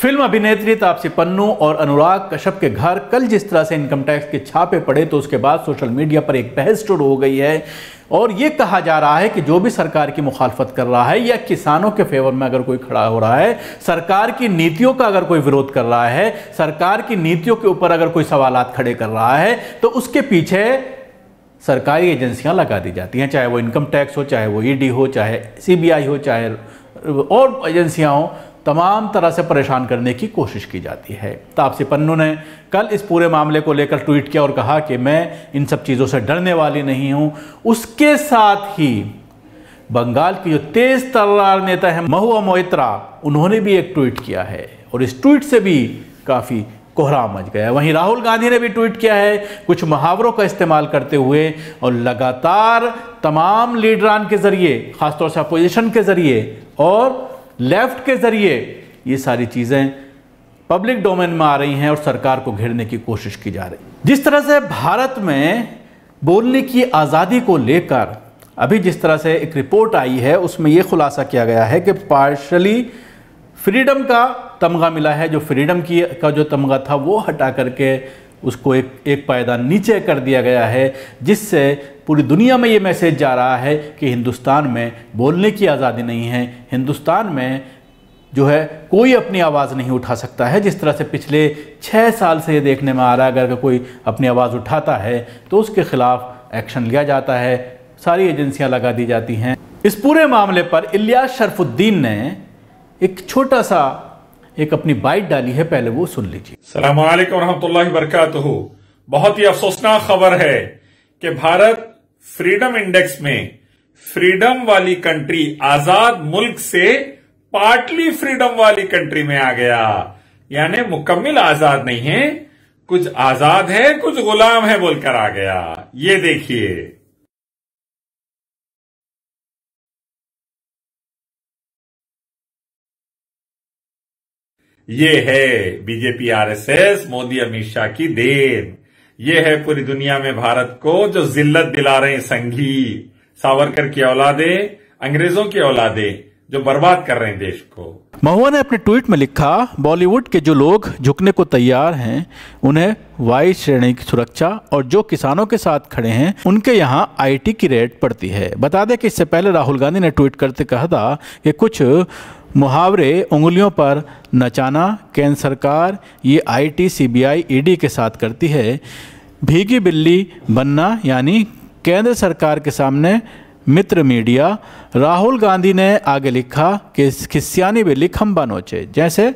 Film अभिनेत्री तापसी पन्नू और अनुराग कश्यप के घर कल जिस तरह से इनकम टैक्स के छापे पड़े तो उसके बाद सोशल मीडिया पर एक बहस शुरू हो गई है और ये कहा जा रहा है कि जो भी सरकार की मुखालफत कर रहा है या किसानों के फेवर में अगर कोई खड़ा हो रहा है, सरकार की नीतियों का अगर कोई विरोध कर रहा है, सरकार की नीतियों के ऊपर अगर कोई सवालात खड़े कर रहा है तो उसके पीछे सरकारी एजेंसियां लगा दी जाती हैं, चाहे वो इनकम टैक्स हो, चाहे वो ईडी हो, चाहे सीबीआई हो, चाहे और एजेंसियां हों, तमाम तरह से परेशान करने की कोशिश की जाती है। तापसी पन्नू ने कल इस पूरे मामले को लेकर ट्वीट किया और कहा कि मैं इन सब चीज़ों से डरने वाली नहीं हूं। उसके साथ ही बंगाल की जो तेज तर्रार नेता है महुआ मोइत्रा, उन्होंने भी एक ट्वीट किया है और इस ट्वीट से भी काफ़ी कोहरा मच गया है। वहीं राहुल गांधी ने भी ट्वीट किया है कुछ मुहावरों का इस्तेमाल करते हुए और लगातार तमाम लीडरान के जरिए, खासतौर से अपोजिशन के जरिए और लेफ्ट के जरिए ये सारी चीज़ें पब्लिक डोमेन में आ रही हैं और सरकार को घेरने की कोशिश की जा रही है। जिस तरह से भारत में बोलने की आज़ादी को लेकर अभी जिस तरह से एक रिपोर्ट आई है उसमें ये खुलासा किया गया है कि पार्शली फ्रीडम का तमगा मिला है, जो फ्रीडम का जो तमगा था वो हटा करके उसको एक पायदान नीचे कर दिया गया है, जिससे पूरी दुनिया में ये मैसेज जा रहा है कि हिंदुस्तान में बोलने की आज़ादी नहीं है, हिंदुस्तान में जो है कोई अपनी आवाज़ नहीं उठा सकता है। जिस तरह से पिछले 6 साल से ये देखने में आ रहा है, अगर कोई अपनी आवाज़ उठाता है तो उसके खिलाफ एक्शन लिया जाता है, सारी एजेंसियां लगा दी जाती हैं। इस पूरे मामले पर इल्यास शरफुद्दीन ने एक छोटा सा एक अपनी बाइट डाली है, पहले वो सुन लीजिए। अस्सलाम वालेकुम रहमतुल्लाहि बरकातहू। बहुत ही अफसोसनाक खबर है कि भारत फ्रीडम इंडेक्स में फ्रीडम वाली कंट्री, आजाद मुल्क से पार्टली फ्रीडम वाली कंट्री में आ गया, यानी मुकम्मल आजाद नहीं है, कुछ आजाद है कुछ गुलाम है बोलकर आ गया। ये देखिए, ये है बीजेपी आरएसएस, मोदी अमित शाह की देन। ये है पूरी दुनिया में भारत को जो जिल्लत दिला रहे हैं संघी, सावरकर की औलादे, अंग्रेजों की औलादे जो बर्बाद कर रहे हैं देश को। महुआ ने अपने ट्वीट में लिखा, बॉलीवुड के जो लोग झुकने को तैयार हैं उन्हें वाई श्रेणी की सुरक्षा और जो किसानों के साथ खड़े हैं उनके यहाँ आईटी की रेट पड़ती है। बता दें कि इससे पहले राहुल गांधी ने ट्वीट करते कहा था कि कुछ मुहावरे उंगलियों पर नचाना केंद्र सरकार ये आईटी, सीबीआई, ईडी के साथ करती है। भीगी बिल्ली बनना यानी केंद्र सरकार के सामने मित्र मीडिया। राहुल गांधी ने आगे लिखा कि खिस्यानी बिल्ली खंबा नोचे, जैसे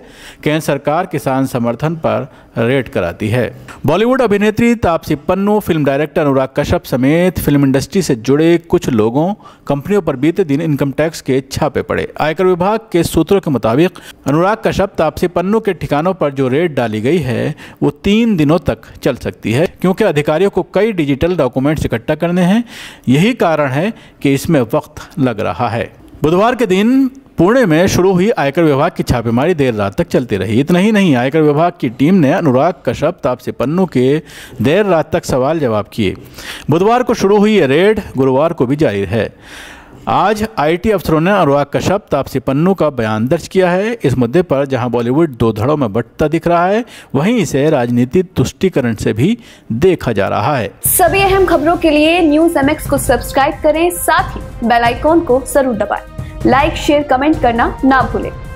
केंद्र सरकार किसान समर्थन पर रेट कराती है। बॉलीवुड अभिनेत्री तापसी पन्नू, फिल्म डायरेक्टर अनुराग कश्यप समेत फिल्म इंडस्ट्री से जुड़े कुछ लोगों, कंपनियों पर बीते दिन इनकम टैक्स के छापे पड़े। आयकर विभाग के सूत्रों के मुताबिक अनुराग कश्यप, तापसी पन्नू के ठिकानों पर जो रेट डाली गई है वो 3 दिनों तक चल सकती है, क्योंकि अधिकारियों को कई डिजिटल डॉक्यूमेंट्स इकट्ठा करने हैं। यही कारण है कि इसमें वक्त लग रहा है। बुधवार के दिन पुणे में शुरू हुई आयकर विभाग की छापेमारी देर रात तक चलती रही। इतना ही नहीं, आयकर विभाग की टीम ने अनुराग कश्यप, तापसी पन्नू के देर रात तक सवाल जवाब किए। बुधवार को शुरू हुई ये रेड गुरुवार को भी जारी है। आज आईटी अफसरों ने अनुराग कश्यप, तापसी पन्नू का बयान दर्ज किया है। इस मुद्दे पर जहां बॉलीवुड दो धड़ों में बंटता दिख रहा है, वहीं इसे राजनीतिक तुष्टीकरण से भी देखा जा रहा है। सभी अहम खबरों के लिए न्यूज़ एमएक्स को सब्सक्राइब करें, साथ ही बेल आइकॉन को जरूर दबाएं। लाइक, शेयर, कमेंट करना ना भूलें।